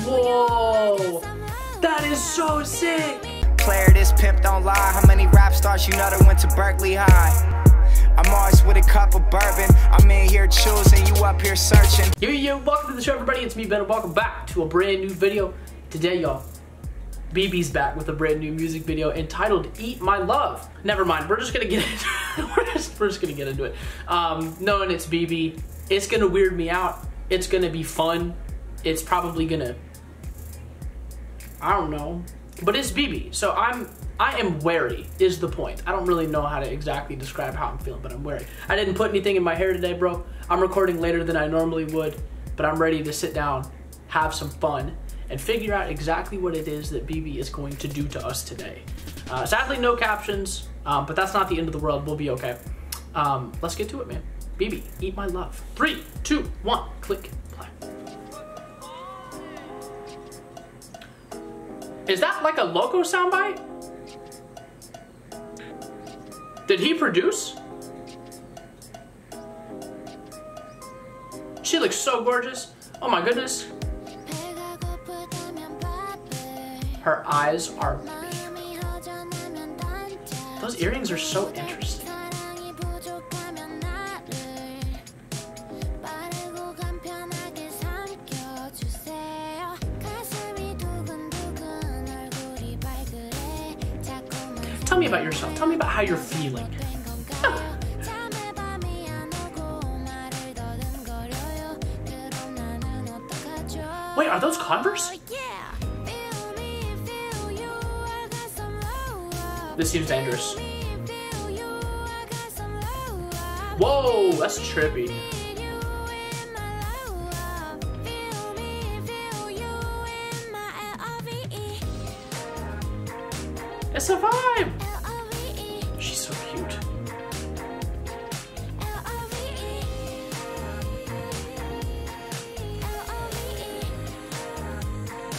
Whoa, that is so sick. Player, this pimp don't lie. How many rap stars you know that went to Berkeley High? I'm always with a cup of bourbon. I'm in here choosing, you up here searching. Yo, yo, welcome to the show, everybody. It's me, Ben. Welcome back to a brand new video. Today, y'all, Bibi's back with a brand new music video entitled Eat My Love. Never mind, we're just gonna get into it. we're just gonna get into it. Knowing it's Bibi, it's gonna weird me out. It's gonna be fun. It's probably gonna, I don't know. But it's Bibi, so I am wary is the point. I don't really know how to exactly describe how I'm feeling, but I'm wary. I didn't put anything in my hair today, bro. I'm recording later than I normally would, but I'm ready to sit down, have some fun, and figure out exactly what it is that Bibi is going to do to us today. Sadly, no captions, but that's not the end of the world. We'll be okay. Let's get to it, man. Bibi, eat my love. 3, 2, 1, click play. Is that like a Loco soundbite? Did he produce? She looks so gorgeous. Oh my goodness. Her eyes are beautiful. Those earrings are so interesting. Tell me about yourself. Tell me about how you're feeling. Wait, are those Converse? This seems dangerous. Whoa, that's trippy. It's a vibe. She's so cute.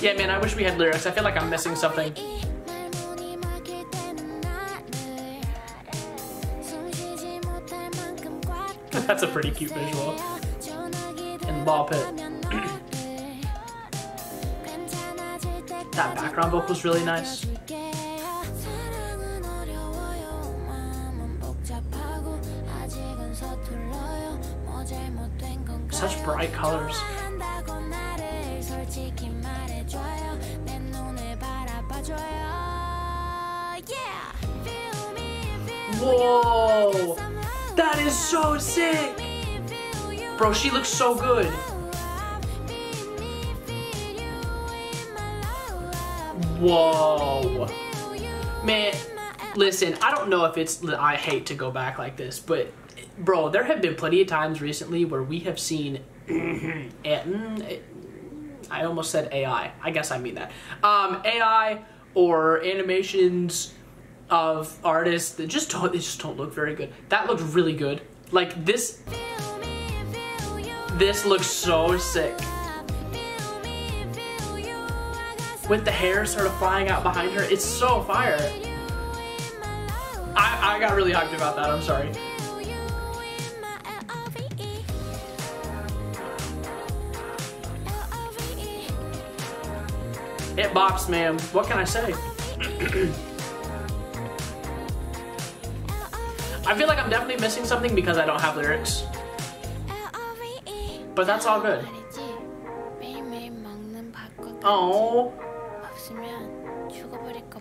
Yeah, man, I wish we had lyrics. I feel like I'm missing something. That's a pretty cute visual. And Bop It. That background vocal's really nice. Such bright colors. Whoa, that is so sick. Bro, she looks so good. Whoa. Man, listen, I don't know if it's, I hate to go back like this, but bro, there have been plenty of times recently where we have seen, I almost said AI, I guess I mean that, AI or animations of artists that just don't look very good. That looked really good. Like this looks so sick. With the hair sort of flying out behind her, it's so fire. I got really hyped about that, I'm sorry. It bops, ma'am. What can I say? I feel like I'm definitely missing something because I don't have lyrics. But that's all good. Oh.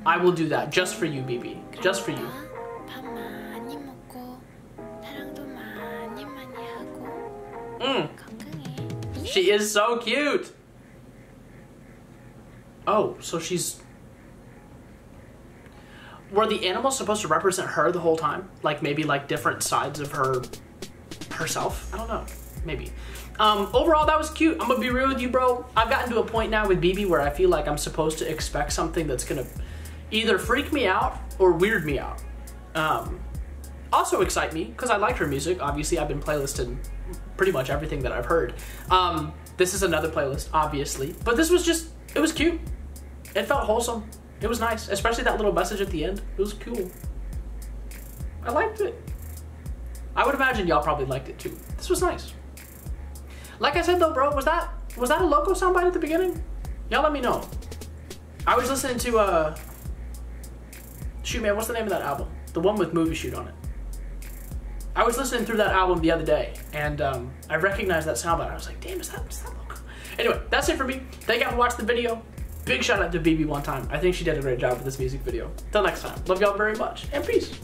I will do that just for you, Bibi. Just for you. She is so cute. Oh, so she's... Were the animals supposed to represent her the whole time? Like maybe like different sides of herself? I don't know. Maybe. Overall, that was cute. I'm gonna be real with you, bro. I've gotten to a point now with Bibi where I feel like I'm supposed to expect something that's gonna either freak me out or weird me out. Also excite me, because I like her music. Obviously, I've been playlisting pretty much everything that I've heard. This is another playlist, obviously. But this was just... It was cute. It felt wholesome. It was nice, especially that little message at the end. It was cool. I liked it. I would imagine y'all probably liked it too. This was nice. Like I said though, bro, was that a Loco soundbite at the beginning? Y'all let me know. I was listening to, shoot man, what's the name of that album? The one with Movie Shoot on it. I was listening through that album the other day, and I recognized that soundbite. I was like, damn, is that local? Anyway, that's it for me. Thank y'all for watching the video. Big shout out to Bibi one time. I think she did a great job with this music video. Till next time. Love y'all very much, and peace.